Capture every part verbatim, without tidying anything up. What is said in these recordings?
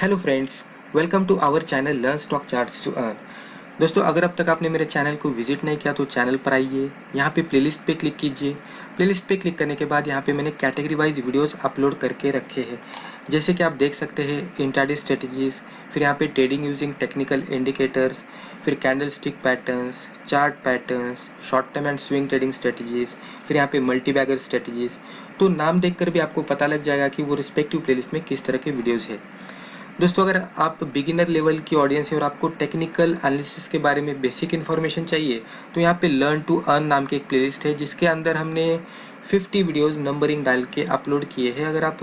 Hello friends, welcome to our channel learn stock charts to earn. दोस्तों, अगर अब तक आपने मेरे चैनल को विजिट नहीं किया तो चैनल पर आइए, यहाँ पे प्लेलिस्ट पे क्लिक कीजिए। प्लेलिस्ट पे क्लिक करने के बाद यहाँ पे मैंने कैटेगरी वाइज वीडियोस अपलोड करके रखे हैं, जैसे कि आप देख सकते हैं इंट्राडे स्ट्रेटजीज, फिर यहाँ पे ट्रेडिंग यूजिंग टेक्निकल इंडिकेटर्स, फिर candlestick patterns, chart patterns, short term and swing trading strategies, फिर यहाँ पे मल्टी बैगर स्ट्रेटजीज। तो नाम देखकर भी आपको पता लग जाएगा कि वो रिस्पेक्टिव प्लेलिस्ट में किस तरह के वीडियोज़ है। दोस्तों, अगर आप बिगिनर लेवल की ऑडियंस है और आपको टेक्निकल एनालिसिस के बारे में बेसिक इन्फॉर्मेशन चाहिए तो यहाँ पे लर्न टू अर्न नाम की एक प्लेलिस्ट है, जिसके अंदर हमने पचास वीडियोस नंबरिंग डाल के अपलोड किए हैं। अगर आप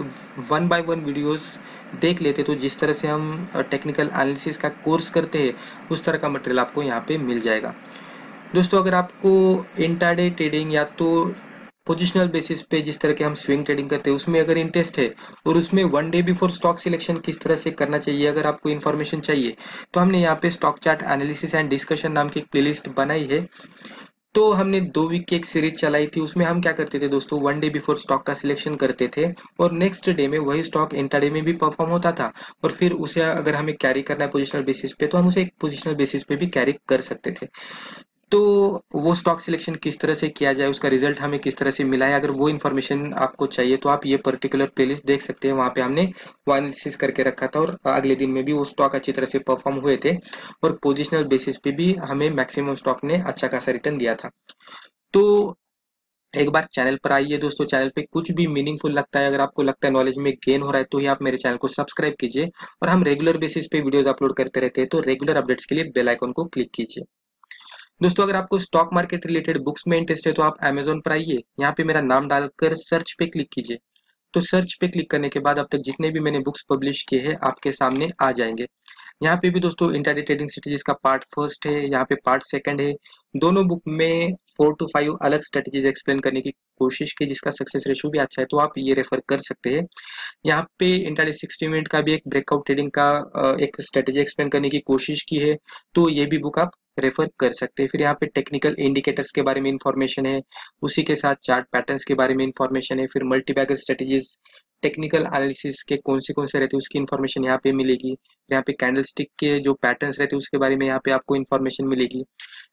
वन बाय वन वीडियोस देख लेते तो जिस तरह से हम टेक्निकल एनालिसिस का कोर्स करते हैं उस तरह का मटेरियल आपको यहाँ पर मिल जाएगा। दोस्तों, अगर आपको इंट्राडे ट्रेडिंग या तो पोजिशनल बेसिस पे जिस तरह के हम स्विंग ट्रेडिंग करते हैं उसमें अगर इंटरेस्ट है और उसमें one day before stock selection किस तरह से करना चाहिए, अगर आपको इन्फॉर्मेशन चाहिए तो हमने यहाँ पे stock chart analysis and discussion नाम की एक प्लेलिस्ट बनाई है। तो हमने दो वीक की एक सीरीज चलाई थी, उसमें हम क्या करते थे दोस्तों, वन डे बिफोर स्टॉक का सिलेक्शन करते थे और नेक्स्ट डे में वही स्टॉक इंट्राडे में भी परफॉर्म होता था और फिर उसे अगर हमें कैरी करना है पोजिशनल बेसिस पे तो हम उसे एक पोजिशनल बेसिस पे भी कैरी कर सकते थे। तो वो स्टॉक सिलेक्शन किस तरह से किया जाए, उसका रिजल्ट हमें किस तरह से मिला है, अगर वो इन्फॉर्मेशन आपको चाहिए तो आप ये पर्टिकुलर प्लेलिस्ट देख सकते हैं। वहाँ पे हमने एनालिसिस करके रखा था और अगले दिन में भी वो स्टॉक अच्छी तरह से परफॉर्म हुए थे और पोजिशनल बेसिस पे भी हमें मैक्सिमम स्टॉक ने अच्छा खासा रिटर्न दिया था। तो एक बार चैनल पर आइए दोस्तों, चैनल पे कुछ भी मीनिंगफुल लगता है, अगर आपको लगता है नॉलेज में गेन हो रहा है तो ही आप मेरे चैनल को सब्सक्राइब कीजिए और हम रेगुलर बेसिस पे वीडियोज अपलोड करते रहते हैं तो रेगुलर अपडेट्स के लिए बेल आइकॉन को क्लिक कीजिए। दोस्तों, अगर आपको स्टॉक मार्केट रिलेटेड बुक्स में इंटरेस्ट है तो आप अमेजोन पर आइए, यहाँ पे मेरा नाम डालकर सर्च पे क्लिक कीजिए। तो सर्च पे क्लिक करने के बाद अब तक जितने भी मैंने बुक्स पब्लिश किए हैं आपके सामने आ जाएंगे। यहाँ पे भी दोस्तों इंट्राडे ट्रेडिंग स्ट्रेटजीज का पार्ट फर्स्ट है, यहाँ पे पार्ट सेकंड है। दोनों बुक में फोर टू फाइव अलग स्ट्रेटजीज एक्सप्लेन करने की कोशिश की, जिसका सक्सेस रेशियो भी अच्छा है तो आप ये रेफर कर सकते हैं। यहाँ पे इंट्राडे सिक्सटी मिनट का भी एक ब्रेकआउट ट्रेडिंग का एक स्ट्रेटजी एक्सप्लेन करने की कोशिश की है, तो ये भी बुक आप रेफर कर सकते हैं। फिर यहाँ पे टेक्निकल इंडिकेटर्स के बारे में इंफॉर्मेशन है, उसी के साथ चार्ट पैटर्न्स के बारे में इंफॉर्मेशन है, फिर मल्टीबैगर स्ट्रेटजीज टेक्निकल एनालिसिस के कौन से कौन से रहते हैं उसकी इन्फॉर्मेशन यहाँ पे मिलेगी। यहाँ पे कैंडलस्टिक के जो पैटर्न्स रहते हैं उसके बारे में यहाँ पे आपको इन्फॉर्मेशन मिलेगी।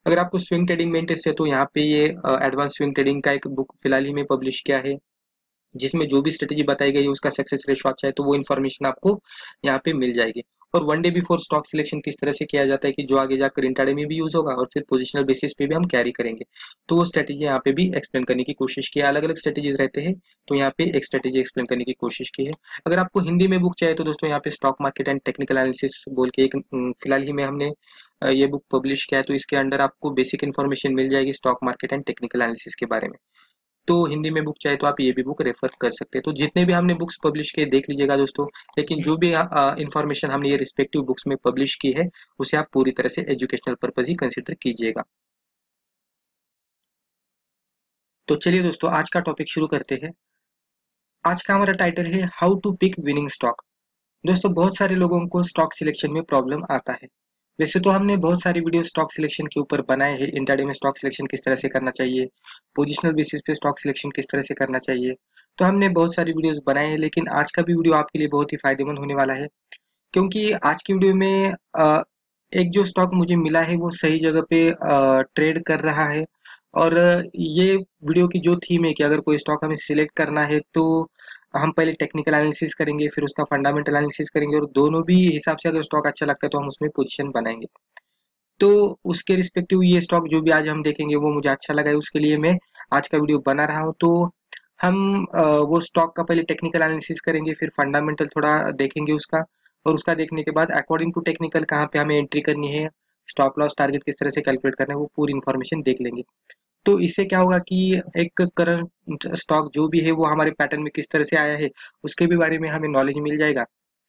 अगर आपको स्विंग ट्रेडिंग में इंटरेस्ट है तो यहाँ पे ये एडवांस स्विंग ट्रेडिंग का एक बुक फिलहाल ही में पब्लिश किया है, जिसमें जो भी स्ट्रेटेजी बताई गई है उसका सक्सेस रेशो अच्छा है तो वो इन्फॉर्मेशन आपको यहाँ पे मिल जाएगी। और one day before stock selection किस तरह से किया जाता है कि जो आगे जाकर इंट्राडे में भी यूज होगा और फिर पोजिशनल बेसिस पे भी हम कैरी करेंगे, तो वो स्ट्रेटेजी यहाँ पे भी एक्सप्लेन करने की कोशिश की है। अलग अलग स्ट्रेटेजीज रहते हैं तो यहाँ पे एक स्ट्रेटेजी एक्सप्लेन करने की कोशिश की है। अगर आपको हिंदी में बुक चाहिए तो दोस्तों यहाँ पे stock market and technical analysis बोल के एक फिलहाल ही में हमने ये बुक पब्लिश किया है, तो इसके अंडर आपको बेसिक इन्फॉर्मेशन मिल जाएगी stock market and technical analysis के बारे में। तो हिंदी में बुक चाहे तो आप ये भी बुक रेफर कर सकते हैं। तो जितने भी हमने बुक्स पब्लिश किए देख लीजिएगा दोस्तों, लेकिन जो भी इंफॉर्मेशन हमने ये रिस्पेक्टिव बुक्स में पब्लिश की है उसे आप पूरी तरह से एजुकेशनल पर्पज ही कंसिडर कीजिएगा। तो चलिए दोस्तों, आज का टॉपिक शुरू करते हैं। आज का हमारा टाइटल है how to pick winning stock. दोस्तों, बहुत सारे लोगों को स्टॉक सिलेक्शन में प्रॉब्लम आता है। वैसे तो हमने बहुत सारी वीडियो स्टॉक सिलेक्शन के ऊपर बनाए हैं, इंट्राडे में स्टॉक सिलेक्शन किस तरह से करना चाहिए, पोजिशनल बेसिस पे स्टॉक सिलेक्शन किस तरह से करना चाहिए, तो हमने बहुत सारी वीडियोस बनाए हैं। लेकिन आज का भी वीडियो आपके लिए बहुत ही फायदेमंद होने वाला है, क्योंकि आज की वीडियो में एक जो स्टॉक मुझे मिला है वो सही जगह पे ट्रेड कर रहा है और ये वीडियो की जो थीम है कि अगर कोई स्टॉक हमें सिलेक्ट करना है तो हम पहले टेक्निकल एनालिसिस करेंगे, फिर उसका फंडामेंटल एनालिसिस करेंगे और दोनों भी हिसाब से अगर स्टॉक अच्छा लगता है तो हम उसमें पोजीशन बनाएंगे। तो उसके रिस्पेक्टिव ये स्टॉक जो भी आज हम देखेंगे वो मुझे अच्छा लगा है, उसके लिए मैं आज का वीडियो बना रहा हूँ। तो हम वो स्टॉक का पहले टेक्निकल एनालिसिस करेंगे, फिर फंडामेंटल थोड़ा देखेंगे उसका, और उसका देखने के बाद अकॉर्डिंग टू टेक्निकल कहाँ पे हमें एंट्री करनी है, स्टॉप लॉस टारगेट किस तरह से कैलकुलेट करना है, वो पूरी इन्फॉर्मेशन देख लेंगे। तो इससे क्या होगा कि एक करंट स्टॉक जो भी है वो हमारे पैटर्न में किस तरह से आया है उसके भी बारे में हमें नॉलेज मिल जाएगा,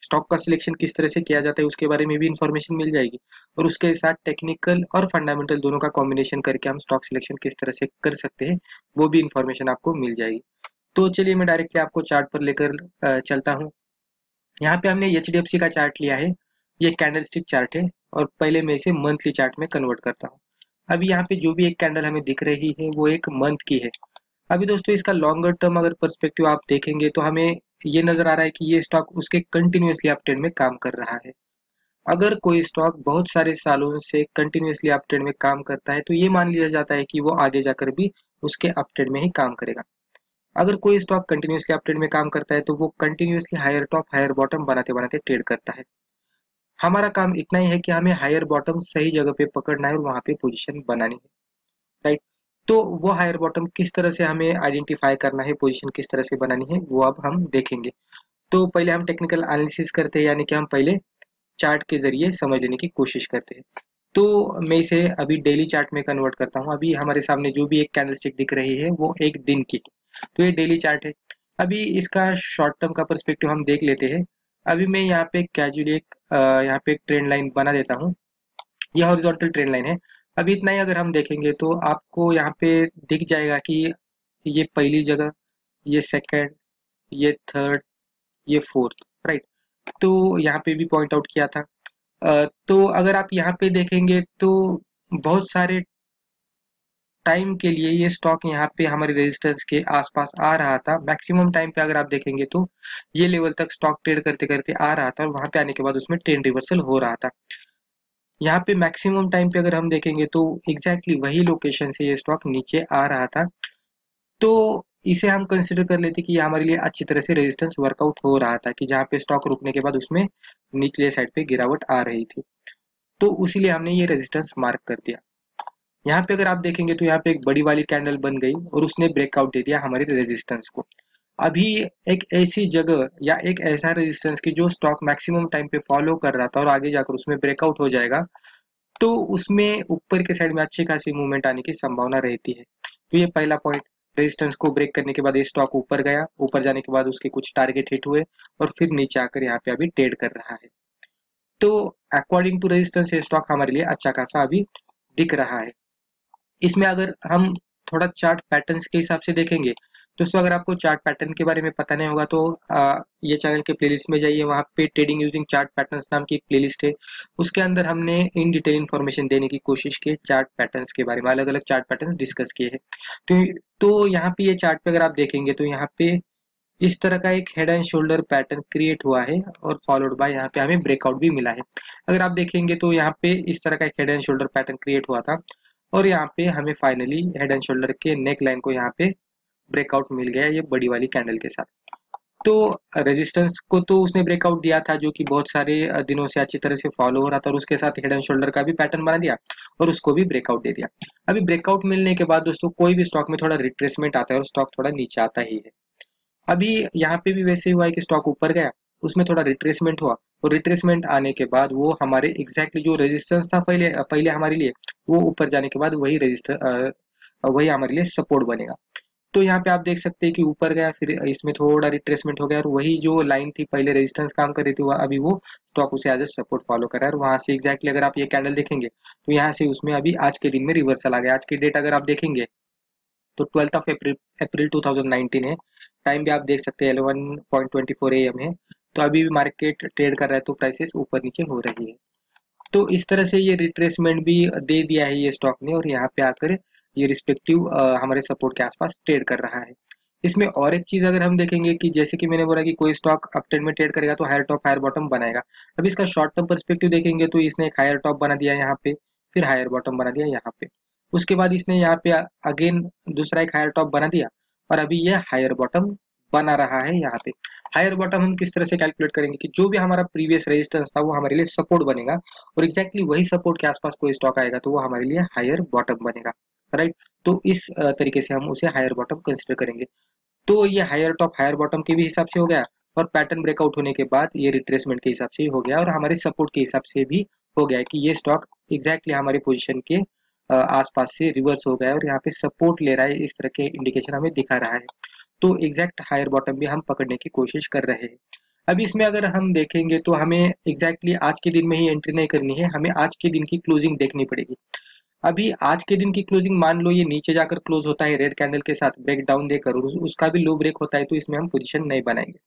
स्टॉक का सिलेक्शन किस तरह से किया जाता है उसके बारे में भी इंफॉर्मेशन मिल जाएगी, और उसके साथ टेक्निकल और फंडामेंटल दोनों का कॉम्बिनेशन करके हम स्टॉक सिलेक्शन किस तरह से कर सकते हैं वो भी इंफॉर्मेशन आपको मिल जाएगी। तो चलिए मैं डायरेक्टली आपको चार्ट पर लेकर चलता हूँ। यहाँ पे हमने एच डी एफ सी का चार्ट लिया है, ये कैंडल स्टिक चार्ट है और पहले मैं इसे मंथली चार्ट में कन्वर्ट करता हूँ। अभी यहाँ पे जो भी एक कैंडल हमें दिख रही है वो एक मंथ की है। अभी दोस्तों इसका लॉन्गर टर्म अगर पर्सपेक्टिव आप देखेंगे तो हमें ये नजर आ रहा है कि ये स्टॉक उसके कंटिन्यूसली अपट्रेंड में काम कर रहा है। अगर कोई स्टॉक बहुत सारे सालों से कंटिन्यूसली अपट्रेंड में काम करता है तो ये मान लिया जाता है कि वो आगे जाकर भी उसके अपट्रेंड में ही काम करेगा। अगर कोई स्टॉक कंटिन्यूसली अपट्रेंड में काम करता है तो वो continuously higher top higher bottom बनाते बनाते ट्रेड करता है। हमारा काम इतना ही है कि हमें हायर बॉटम सही जगह पे पकड़ना है और वहाँ पे पोजीशन बनानी है, राइट। तो वो हायर बॉटम किस तरह से हमें आइडेंटिफाई करना है, पोजीशन किस तरह से बनानी है, वो अब हम देखेंगे। तो पहले हम टेक्निकल एनालिसिस करते हैं, यानी कि हम पहले चार्ट के जरिए समझ लेने की कोशिश करते हैं। तो मैं इसे अभी डेली चार्ट में कन्वर्ट करता हूँ। अभी हमारे सामने जो भी एक कैंडलस्टिक दिख रही है वो एक दिन की, तो ये डेली चार्ट है। अभी इसका शॉर्ट टर्म का पर्सपेक्टिव हम देख लेते हैं। अभी मैं यहाँ पे कैजुअली एक यहाँ पे एक ट्रेंड लाइन बना देता हूँ। यह हॉरिजॉन्टल ट्रेंड लाइन है। अभी इतना ही अगर हम देखेंगे तो आपको यहाँ पे दिख जाएगा कि ये पहली जगह, ये सेकंड, ये थर्ड, ये फोर्थ, राइट। तो यहाँ पे भी पॉइंट आउट किया था। आ, तो अगर आप यहाँ पे देखेंगे तो बहुत सारे टाइम के लिए ये स्टॉक यहाँ पे हमारे रेजिस्टेंस के आसपास आ रहा था। मैक्सिमम टाइम पे अगर आप देखेंगे तो ये लेवल तक स्टॉक ट्रेड करते करते आ रहा था और वहाँ पे आने के बाद उसमें ट्रेंड रिवर्सल हो रहा था। यहाँ पे मैक्सिमम टाइम पे अगर हम देखेंगे तो एग्जैक्टली वही लोकेशन से ये स्टॉक नीचे आ रहा था। तो इसे हम कंसिडर कर लेते कि ये हमारे लिए अच्छी तरह से रेजिस्टेंस वर्कआउट हो रहा था, कि जहाँ पे स्टॉक रुकने के बाद उसमें निचले साइड पे गिरावट आ रही थी, तो उसीलिए हमने ये रेजिस्टेंस मार्क कर दिया। यहाँ पे अगर आप देखेंगे तो यहाँ पे एक बड़ी वाली कैंडल बन गई और उसने ब्रेकआउट दे दिया हमारे रेजिस्टेंस को। अभी एक ऐसी जगह या एक ऐसा रेजिस्टेंस की जो स्टॉक मैक्सिमम टाइम पे फॉलो कर रहा था और आगे जाकर उसमें ब्रेकआउट हो जाएगा, तो उसमें ऊपर के साइड में अच्छी खासी मूवमेंट आने की संभावना रहती है। तो ये पहला पॉइंट, रेजिस्टेंस को ब्रेक करने के बाद ये स्टॉक ऊपर गया, ऊपर जाने के बाद उसके कुछ टारगेट हिट हुए और फिर नीचे आकर यहाँ पे अभी ट्रेड कर रहा है। तो अकॉर्डिंग टू रेजिस्टेंस ये स्टॉक हमारे लिए अच्छा खासा अभी दिख रहा है। इसमें अगर हम थोड़ा चार्ट पैटर्न्स के हिसाब से देखेंगे, दोस्तों अगर आपको चार्ट पैटर्न के बारे में पता नहीं होगा तो आ, ये चैनल के प्लेलिस्ट में जाइए, वहाँ पे ट्रेडिंग यूजिंग चार्ट पैटर्न्स नाम की एक प्लेलिस्ट है। उसके अंदर हमने इन डिटेल इन्फॉर्मेशन देने की कोशिश की चार्ट पैटर्न्स के बारे में, अलग अलग चार्ट पैटर्न्स डिस्कस किए हैं। तो तो यहाँ पे ये चार्ट पे अगर आप देखेंगे तो यहाँ पे इस तरह का एक head and shoulder pattern create हुआ है और फॉलोड बाय यहाँ पे हमें ब्रेकआउट भी मिला है। अगर आप देखेंगे तो यहाँ पे इस तरह का एक head and shoulder pattern create हुआ था और यहाँ पे हमें फाइनली हेड एंड शोल्डर के नेक लाइन को यहाँ पे ब्रेकआउट मिल गया, ये बड़ी वाली कैंडल के साथ। तो रेजिस्टेंस को तो उसने ब्रेकआउट दिया था जो कि बहुत सारे दिनों से अच्छी तरह से फॉलो हो रहा था और उसके साथ हेड एंड शोल्डर का भी पैटर्न बना दिया और उसको भी ब्रेकआउट दे दिया। अभी ब्रेकआउट मिलने के बाद दोस्तों कोई भी स्टॉक में थोड़ा रिट्रेसमेंट आता है और स्टॉक थोड़ा नीचे आता ही है। अभी यहाँ पे भी वैसे हुआ है कि स्टॉक ऊपर गया, उसमें थोड़ा रिट्रेसमेंट हुआ और रिट्रेसमेंट आने के बाद वो हमारे एग्जैक्टली जो रेजिस्टेंस था पहले पहले हमारे लिए, वो ऊपर जाने के बाद वही रेजिस्टेंस वही हमारे लिए सपोर्ट बनेगा। तो यहाँ पे आप देख सकते हैं कि ऊपर गया, फिर इसमें थोड़ा रिट्रेसमेंट हो गया और वही जो लाइन थी पहले रेजिस्टेंस काम कर रही थी, अभी वो स्टॉक उसे एज ए सपोर्ट फॉलो कर रहा है और वहाँ से एग्जैक्टली अगर आप ये कैंडल देखेंगे तो यहाँ से उसमें अभी आज के दिन में रिवर्सल आ गया। आज की डेट अगर आप देखेंगे तो twelfth of April April two thousand nineteen है। टाइम भी आप देख सकते हैं eleven point twenty four A M है। तो अभी भी मार्केट ट्रेड कर रहा है तो प्राइसेस ऊपर नीचे हो रही है। तो इस तरह से ये रिट्रेसमेंट भी दे दिया है ये स्टॉक ने और यहाँ पे आकर ये रिस्पेक्टिव हमारे सपोर्ट के आसपास ट्रेड कर रहा है। इसमें और एक चीज अगर हम देखेंगे कि जैसे कि मैंने बोला कि कोई स्टॉक अप ट्रेंड में ट्रेड करेगा तो हायर टॉप हायर बॉटम बनाएगा। अब इसका शॉर्ट टर्म पर्सपेक्टिव देखेंगे तो इसने एक हायर टॉप बना दिया यहाँ पे, फिर हायर बॉटम बना दिया यहाँ पे, उसके बाद इसने यहाँ पे अगेन दूसरा एक हायर टॉप बना दिया और अभी ये हायर बॉटम बना रहा है। यहाँ पे हायर बॉटम हम किस तरह से कैलकुलेट करेंगे कि जो भी हमारा प्रीवियस रेजिस्टेंस था वो हमारे लिए सपोर्ट बनेगा और एग्जैक्टली वही सपोर्ट के आसपास कोई स्टॉक आएगा तो वो हमारे लिए हायर बॉटम बनेगा, राइट। तो इस तरीके से हम उसे हायर बॉटम कंसिडर करेंगे। तो ये हायर टॉप हायर बॉटम के भी हिसाब से हो गया और पैटर्न ब्रेकआउट होने के बाद ये रिट्रेसमेंट के हिसाब से हो गया और हमारे सपोर्ट के हिसाब से भी हो गया कि ये स्टॉक एग्जैक्टली हमारे पोजिशन के आसपास से रिवर्स हो गया और यहाँ पे सपोर्ट ले रहा है, इस तरह के इंडिकेशन हमें दिखा रहा है। तो एग्जैक्ट हायर बॉटम भी हम पकड़ने की कोशिश कर रहे हैं। अभी इसमें अगर हम देखेंगे तो हमें एग्जैक्टली आज के दिन में ही एंट्री नहीं करनी है, हमें आज के दिन की क्लोजिंग देखनी पड़ेगी। अभी आज के दिन की क्लोजिंग मान लो ये नीचे जाकर क्लोज होता है रेड कैंडल के साथ ब्रेक डाउन देकर और उसका भी लो ब्रेक होता है तो इसमें हम पोजीशन नहीं बनाएंगे,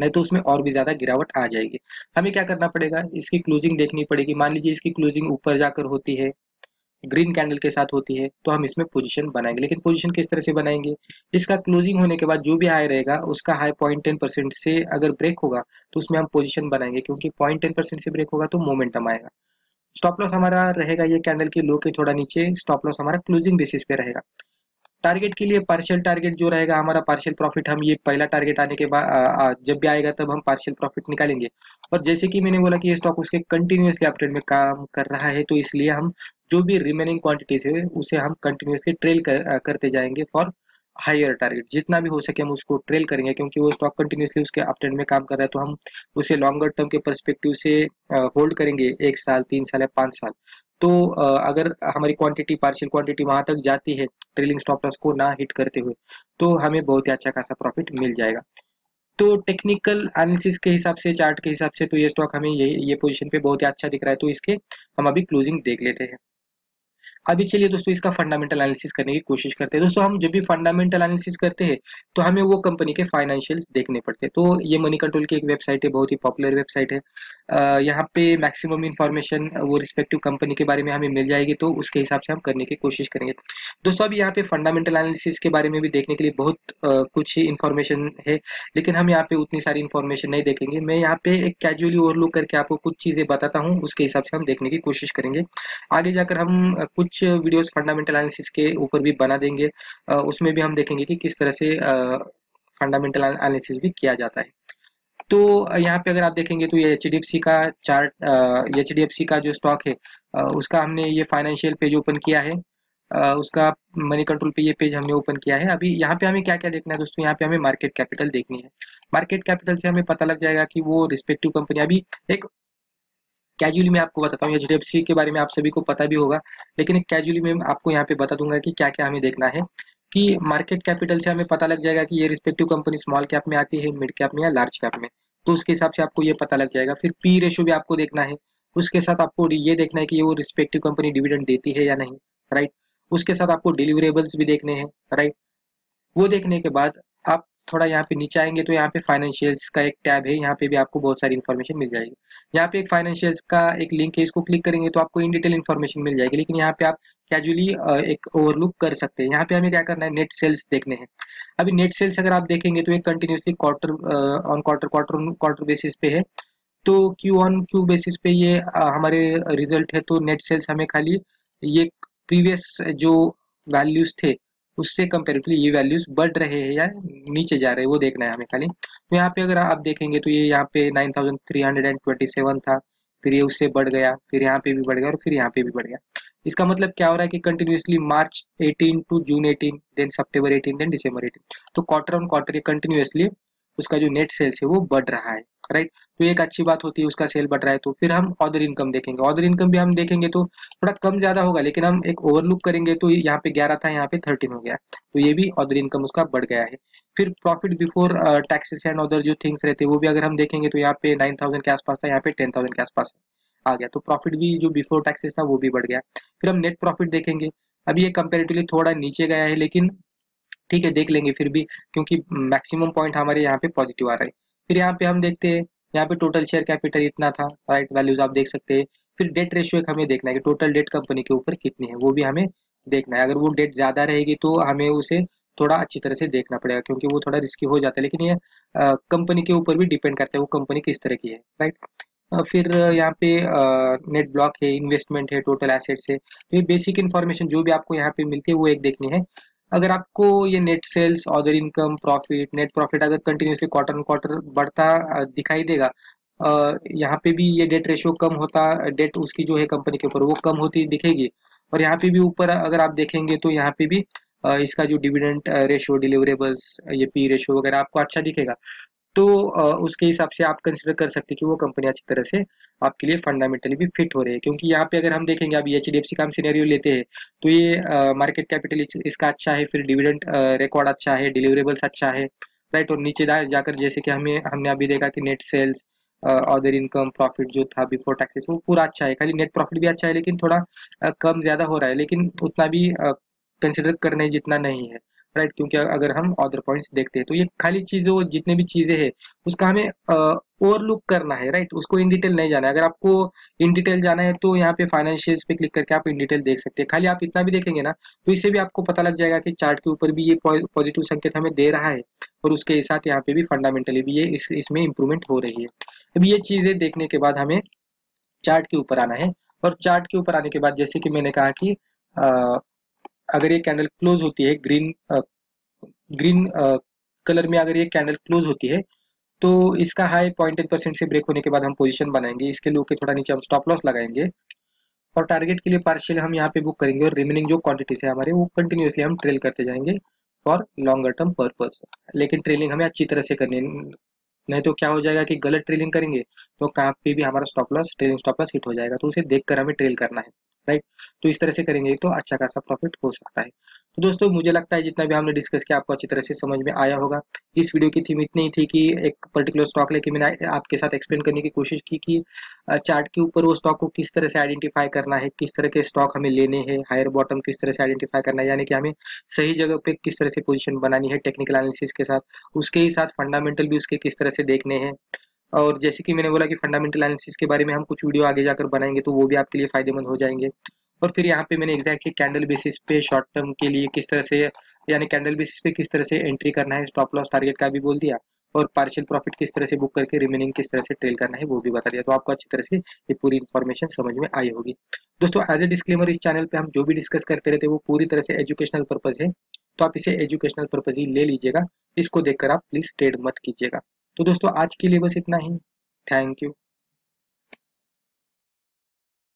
नहीं तो उसमें और भी ज्यादा गिरावट आ जाएगी। हमें क्या करना पड़ेगा, इसकी क्लोजिंग देखनी पड़ेगी। मान लीजिए इसकी क्लोजिंग ऊपर जाकर होती है ग्रीन कैंडल के साथ होती है, तो हम इसमें पोजीशन बनाएंगे। लेकिन पोजीशन किस तरह से बनाएंगे, इसका क्लोजिंग होने के बाद जो भी हाई रहेगा उसका हाई पॉइंट टेन परसेंट से अगर ब्रेक होगा तो उसमें हम पोजीशन बनाएंगे, क्योंकि पॉइंट टेन परसेंट से ब्रेक होगा तो मोमेंटम आएगा। स्टॉप लॉस हमारा रहेगा ये कैंडल के लो के थोड़ा नीचे, स्टॉप लॉस हमारा क्लोजिंग बेसिस पे रहेगा। टारगेट के लिए पार्शियल टारगेट जो रहेगा हमारा, पार्शियल प्रॉफिट हम ये पहला टारगेट आने के बाद जब भी आएगा तब हम पार्शियल प्रॉफिट निकालेंगे। और जैसे कि मैंने बोला कि ये स्टॉक उसके कंटिन्यूअसली अपट्रेंड में काम कर रहा है, तो इसलिए हम जो भी रिमेनिंग क्वांटिटीज है उसे हम कंटिन्यूअसली ट्रेल कर, करते जाएंगे फॉर हायर टारगेट। जितना भी हो सके हम उसको ट्रेल करेंगे, क्योंकि वो स्टॉक कंटिन्यूअसली उसके अपट्रेंड में काम कर रहा है, तो हम उसे लॉन्गर टर्म के परस्पेक्टिव से होल्ड करेंगे, एक साल, तीन साल या पाँच साल। तो अगर हमारी क्वांटिटी पार्शियल क्वांटिटी वहाँ तक जाती है ट्रेलिंग स्टॉप लॉस को ना हिट करते हुए, तो हमें बहुत ही अच्छा खासा प्रॉफिट मिल जाएगा। तो टेक्निकल एनालिसिस के हिसाब से, चार्ट के हिसाब से, तो ये स्टॉक हमें ये ये पोजीशन पे बहुत ही अच्छा दिख रहा है, तो इसके हम अभी क्लोजिंग देख लेते हैं। अभी चलिए दोस्तों इसका फंडामेंटल एनालिसिस करने की कोशिश करते हैं। दोस्तों हम जब भी फंडामेंटल एनालिसिस करते हैं तो हमें वो कंपनी के फाइनेंशियल्स देखने पड़ते हैं। तो ये मनी कंट्रोल की एक वेबसाइट है, बहुत ही पॉपुलर वेबसाइट है। आ, यहाँ पे मैक्सिमम इन्फॉर्मेशन वो रिस्पेक्टिव कंपनी के बारे में हमें मिल जाएगी, तो उसके हिसाब से हम करने की कोशिश करेंगे। दोस्तों अभी यहाँ पे फंडामेंटल एनालिसिस के बारे में भी देखने के लिए बहुत आ, कुछ इन्फॉर्मेशन है, लेकिन हम यहाँ पे उतनी सारी इन्फॉर्मेशन नहीं देखेंगे। मैं यहाँ पे एक कैजुअली ओवरलुक करके आपको कुछ चीज़ें बताता हूँ, उसके हिसाब से हम देखने की कोशिश करेंगे। आगे जाकर हम कुछ कुछ वीडियोस फंडामेंटल एनालिसिस के ऊपर भी बना देंगे, उसमें भी हम देखेंगे कि किस तरह से फंडामेंटल एनालिसिस भी किया जाता है। तो यहाँ पे अगर आप देखेंगे तो ये एच डी एफ सी का chart, H D F C का जो स्टॉक है उसका हमने ये फाइनेंशियल पेज ओपन किया है, उसका मनी कंट्रोल पे ये पेज हमने ओपन किया है। अभी यहाँ पे हमें क्या क्या देखना है दोस्तों, यहाँ पे हमें मार्केट कैपिटल देखनी है। मार्केट कैपिटल से हमें पता लग जाएगा कि वो रिस्पेक्टिव कंपनी, अभी एक कैजुअली मैं आपको बताता हूँ, एच डी एफ सी के बारे में आप सभी को पता भी होगा, लेकिन एक कैजुअली मैं आपको यहाँ पे बता दूंगा कि क्या क्या हमें देखना है। कि मार्केट कैपिटल से हमें पता लग जाएगा कि ये रिस्पेक्टिव कंपनी स्मॉल कैप में आती है, मिड कैप में या लार्ज कैप में, तो उसके हिसाब से आपको ये पता लग जाएगा। फिर पी रेशो भी आपको देखना है, उसके साथ आपको ये देखना है कि वो रिस्पेक्टिव कंपनी डिविडेंड देती है या नहीं, राइट। उसके साथ आपको डिलीवरेबल्स भी देखने हैं, राइट। वो देखने के बाद आप थोड़ा यहाँ पे नीचे आएंगे तो यहाँ पे फाइनेंशियल्स का एक टैब है, यहाँ पे भी आपको बहुत सारी इन्फॉर्मेशन मिल जाएगी। यहाँ पे एक फाइनेंशियल्स का एक लिंक है, इसको क्लिक करेंगे तो आपको इन डिटेल इन्फॉर्मेशन मिल जाएगी, लेकिन यहाँ पे आप कैजुअली एक ओवरलुक कर सकते हैं। यहाँ पे हमें क्या करना है, नेट सेल्स देखने हैं। अभी नेट सेल्स अगर आप देखेंगे तो एक continuously quarter on quarter quarter quarter basis पे है, तो क्यू ऑन क्यू बेसिस पे ये हमारे रिजल्ट है। तो नेट सेल्स हमें खाली ये प्रीवियस जो वैल्यूज थे उससे कंपेरेटिवली ये वैल्यूज बढ़ रहे हैं या नीचे जा रहे हैं, वो देखना है हमें खाली। तो यहाँ पे अगर आप देखेंगे तो ये यहाँ पे nine thousand three hundred twenty seven था, फिर ये उससे बढ़ गया, फिर यहाँ पे भी बढ़ गया और फिर यहाँ पे भी बढ़ गया। इसका मतलब क्या हो रहा है कि कंटिन्यूसली मार्च अठारह टू जून अठारह, देन सितंबर अठारह, देन दिसंबर अठारह, तो क्वार्टर ऑन क्वार्टर ये कंटिन्यूसली उसका जो नेट सेल्स है वो बढ़ रहा है, राइट। तो एक अच्छी बात होती है, उसका सेल बढ़ रहा है। तो फिर हम ऑदर इनकम देखेंगे, ऑदर इनकम भी हम देखेंगे तो थोड़ा कम ज्यादा होगा, लेकिन हम एक ओवरलुक करेंगे तो यहाँ पे ग्यारह था, यहाँ पे थर्टीन हो गया, तो ये भी ऑदर इनकम उसका बढ़ गया है। फिर profit before taxes and other जो थिंग्स रहते हैं वो भी अगर हम देखेंगे तो यहाँ पे नाइन थाउजेंड के आसपास था, यहाँ पे टेन थाउजेंड के आसपास आ गया, तो प्रॉफिट भी जो बिफोर टैक्सेस था वो भी बढ़ गया। फिर हम नेट प्रॉफिट देखेंगे, अभी ये कंपेरेटिवली थोड़ा नीचे गया है, लेकिन ठीक है देख लेंगे फिर भी, क्योंकि मैक्सिमम पॉइंट हमारे यहाँ पे पॉजिटिव आ रहा है। फिर यहाँ पे हम देखते हैं, यहाँ पे टोटल शेयर कैपिटल इतना था, राइट, वैल्यूज आप देख सकते हैं। फिर डेट रेशियो एक हमें देखना है कि टोटल डेट कंपनी के ऊपर कितनी है, वो भी हमें देखना है। अगर वो डेट ज़्यादा रहेगी तो हमें उसे थोड़ा अच्छी तरह से देखना पड़ेगा, क्योंकि वो थोड़ा रिस्की हो जाता है, लेकिन ये कंपनी के ऊपर भी डिपेंड करता है वो कंपनी किस तरह की है, राइट। फिर यहाँ पे नेट ब्लॉक है, इन्वेस्टमेंट है, टोटल एसेट्स है, तो ये बेसिक इन्फॉर्मेशन जो भी आपको यहाँ पे मिलती है वो एक देखनी है। अगर आपको ये net sales, other income, profit, net profit अगर कंटिन्यूसली क्वार्टर ऑन क्वार्टर बढ़ता दिखाई देगा, यहाँ पे भी ये डेट रेशियो कम होता, डेट उसकी जो है कंपनी के ऊपर वो कम होती दिखेगी, और यहाँ पे भी ऊपर अगर आप देखेंगे तो यहाँ पे भी इसका जो डिविडेंड रेशियो, डिलीवरेबल्स, ये पी रेशियो वगैरह आपको अच्छा दिखेगा। तो उसके हिसाब से आप कंसिडर कर सकते हैं कि वो कंपनी अच्छी तरह से आपके लिए फंडामेंटली भी फिट हो रही है, क्योंकि यहाँ पे अगर हम देखेंगे अभी एच डी एफ सी का हम सिनेरियो लेते हैं तो ये मार्केट कैपिटल इसका अच्छा है, फिर डिविडेंड रिकॉर्ड अच्छा है, डिलीवरेबल्स अच्छा है, राइट। और नीचे जा, जाकर जैसे कि हमें हमने अभी देखा कि net sales, other income, profit जो था बिफोर टैक्सेस वो पूरा अच्छा है, खाली नेट प्रॉफिट भी अच्छा है लेकिन थोड़ा uh, कम ज़्यादा हो रहा है, लेकिन उतना भी कंसिडर uh, करने जितना नहीं है। राइट, क्योंकि अगर हम अदर पॉइंट्स देखते हैं तो ये खाली चीज़ों जितने भी चीज़ें हैं उसका हमें ओवरलुक करना है, राइट, उसको इन डिटेल नहीं जाना है। अगर आपको इन डिटेल जाना है तो यहाँ पे फाइनेंशियल्स पे क्लिक करके आप इन डिटेल देख सकते हैं। खाली आप इतना भी देखेंगे ना तो इससे भी आपको पता लग जाएगा कि चार्ट के ऊपर भी ये पॉजिटिव संकेत हमें दे रहा है और उसके साथ यहाँ पे भी फंडामेंटली भी ये इस, इसमें इम्प्रूवमेंट हो रही है। अब ये चीज़ें देखने के बाद हमें चार्ट के ऊपर आना है और चार्ट के ऊपर आने के बाद जैसे कि मैंने कहा कि आ, अगर ये कैंडल क्लोज होती है ग्रीन आ, ग्रीन आ, कलर में, अगर ये कैंडल क्लोज होती है तो इसका हाई पॉइंट टेन परसेंट से ब्रेक होने के बाद हम पोजीशन बनाएंगे, इसके लो के थोड़ा नीचे हम स्टॉप लॉस लगाएंगे और टारगेट के लिए पार्शियल हम यहाँ पे बुक करेंगे और रिमेनिंग जो क्वांटिटीज है हमारे वो कंटिन्यूसली हम ट्रेल करते जाएंगे फॉर लॉन्गर टर्म पर्पज। लेकिन ट्रेलिंग हमें अच्छी तरह से करनी है, नहीं तो क्या हो जाएगा कि गलत ट्रेलिंग करेंगे तो कहाँ पे भी हमारा stop loss trailing stop loss hit हो जाएगा, तो उसे देखकर हमें ट्रेल करना है, राइट। तो इस तरह से करेंगे तो अच्छा खासा प्रॉफिट हो सकता है। तो दोस्तों मुझे लगता है जितना भी हमने डिस्कस किया आपको अच्छी तरह से समझ में आया होगा। इस वीडियो की थीम इतनी ही थी कि एक पर्टिकुलर स्टॉक लेके मैंने आपके साथ एक्सप्लेन करने की कोशिश की कि चार्ट के ऊपर वो स्टॉक को किस तरह से आइडेंटिफाई करना है, किस तरह के स्टॉक हमें लेने हैं, हायर बॉटम किस तरह से आइडेंटिफाई करना है, यानी कि हमें सही जगह पर किस तरह से पोजिशन बनानी है टेक्निकल एनालिसिस के साथ, उसके ही साथ फंडामेंटल भी उसके किस तरह से देखने हैं। और जैसे कि मैंने बोला कि फंडामेंटल एनालिसिस के बारे में हम कुछ वीडियो आगे जाकर बनाएंगे तो वो भी आपके लिए फायदेमंद हो जाएंगे। और फिर यहाँ पे मैंने एग्जैक्टली कैंडल बेसिस पे शॉर्ट टर्म के लिए किस तरह से, यानी कैंडल बेसिस पे किस तरह से एंट्री करना है, स्टॉप लॉस टारगेट का भी बोल दिया और पार्शियल प्रॉफिट किस तरह से बुक करके रिमेनिंग किस तरह से ट्रेल करना है वो भी बता दिया। तो आपको अच्छी तरह से ये पूरी इन्फॉर्मेशन समझ में आई होगी। दोस्तों एज ए डिस्क्लेमर, इस चैनल पे हम जो भी डिस्कस करते रहते हैं वो पूरी तरह से एजुकेशनल पर्पज है, तो आप इसे एजुकेशनल पर्पज ही ले लीजिएगा, इसको देखकर आप प्लीज ट्रेड मत कीजिएगा। तो दोस्तों आज के लिए बस इतना ही। Thank you.